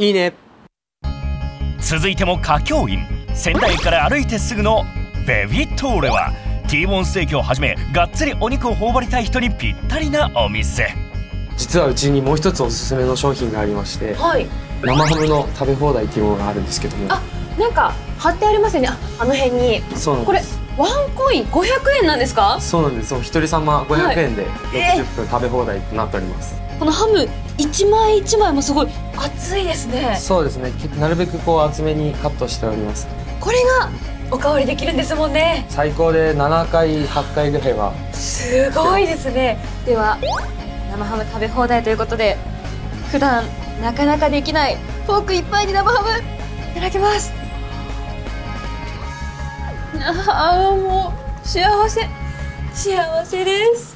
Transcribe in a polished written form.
いいね。続いても華教院、仙台から歩いてすぐのベビトーレは T ボーンステーキをはじめがっつりお肉を頬張りたい人にぴったりなお店。実はうちにもう一つおすすめの商品がありまして、はい、生ハムの食べ放題っていうものがあるんですけども、あ、なんか貼ってありますよね、あの辺に。そうなんです。これワンコイン500円なんですか？そうなんです。お一人様500円で60分食べ放題となっております。このハム一枚一枚もすごい厚いですね。そうですね、なるべくこう厚めにカットしております。これがおかわりできるんですもんね。最高で7回8回ぐらいは。すごいですね。では生ハム食べ放題ということで、普段なかなかできないフォークいっぱいに生ハムいただきます。ああ、もう幸せです。